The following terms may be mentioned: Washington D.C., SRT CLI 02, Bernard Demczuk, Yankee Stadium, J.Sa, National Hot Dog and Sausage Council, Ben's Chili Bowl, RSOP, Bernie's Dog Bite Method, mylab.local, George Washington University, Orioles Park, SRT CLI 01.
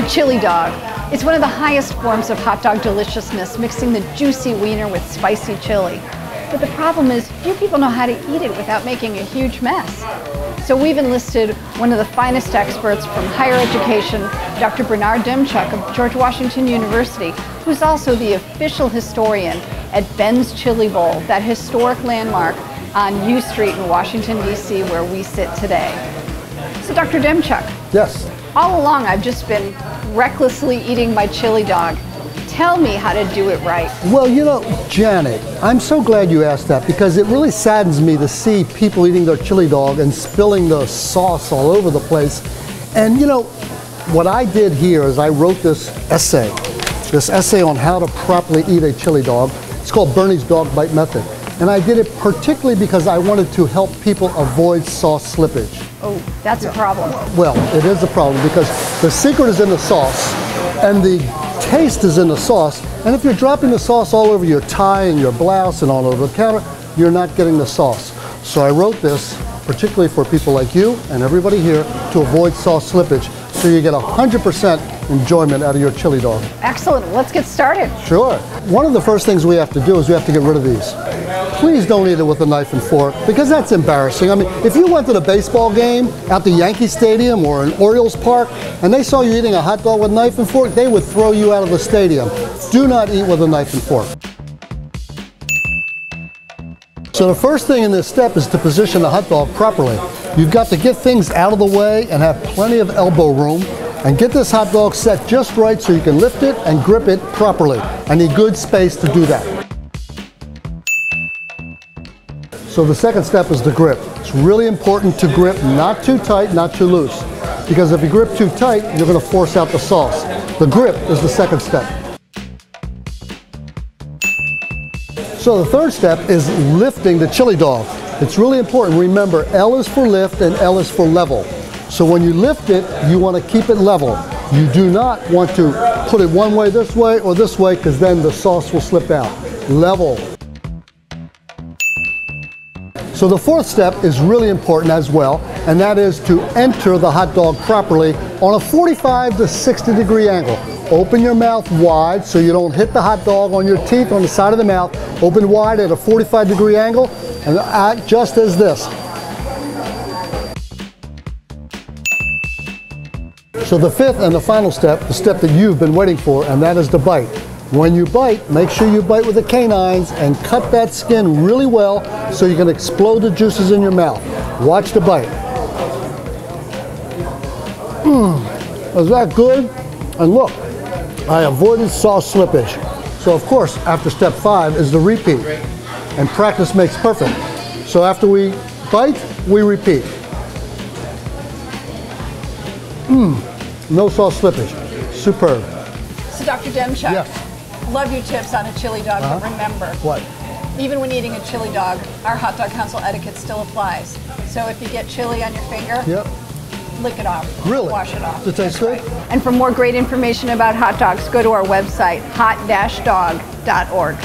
The chili dog. It's one of the highest forms of hot dog deliciousness, mixing the juicy wiener with spicy chili. But the problem is, few people know how to eat it without making a huge mess. So we've enlisted one of the finest experts from higher education, Dr. Bernard Demczuk of George Washington University, who's also the official historian at Ben's Chili Bowl, that historic landmark on U Street in Washington, D.C., where we sit today. So, Dr. Demczuk. Yes. All along, I've just been recklessly eating my chili dog. Tell me how to do it right. Well, you know, Janet, I'm so glad you asked that, because it really saddens me to see people eating their chili dog and spilling the sauce all over the place. And, you know, what I did here is I wrote this essay on how to properly eat a chili dog. It's called Bernie's Dog Bite Method. And I did it particularly because I wanted to help people avoid sauce slippage. Oh, that's a problem. Well, it is a problem, because the secret is in the sauce, and the taste is in the sauce. And if you're dropping the sauce all over your tie and your blouse and all over the counter, you're not getting the sauce. So I wrote this particularly for people like you and everybody here to avoid sauce slippage, so you get 100% enjoyment out of your chili dog. Excellent. Let's get started. Sure. One of the first things we have to do is we have to get rid of these. Please don't eat it with a knife and fork, because that's embarrassing. I mean, if you went to the baseball game at the Yankee Stadium or in Orioles Park and they saw you eating a hot dog with knife and fork, they would throw you out of the stadium. Do not eat with a knife and fork. So the first thing in this step is to position the hot dog properly. You've got to get things out of the way and have plenty of elbow room, and get this hot dog set just right so you can lift it and grip it properly. I need good space to do that. So the second step is the grip. It's really important to grip not too tight, not too loose, because if you grip too tight, you're going to force out the sauce. The grip is the second step. So the third step is lifting the chili dog. It's really important. Remember, L is for lift and L is for level. So when you lift it, you want to keep it level. You do not want to put it one way this way or this way, because then the sauce will slip out. Level. So the fourth step is really important as well, and that is to enter the hot dog properly on a 45 to 60 degree angle. Open your mouth wide so you don't hit the hot dog on your teeth on the side of the mouth. Open wide at a 45 degree angle, and act just as this. So the fifth and the final step, the step that you've been waiting for, and that is the bite. When you bite, make sure you bite with the canines and cut that skin really well so you can explode the juices in your mouth. Watch the bite. Was that good? And look, I avoided sauce slippage. So of course, after step 5 is the repeat. And practice makes perfect. So after we bite, we repeat. No sauce slippage. Superb. So Dr. Demczuk. Yes. Love your tips on a chili dog, but remember, what? Even when eating a chili dog, our hot dog council etiquette still applies. So if you get chili on your finger, lick it off. Really? Wash it off. Does it taste good? Right. And for more great information about hot dogs, go to our website, hot-dog.org.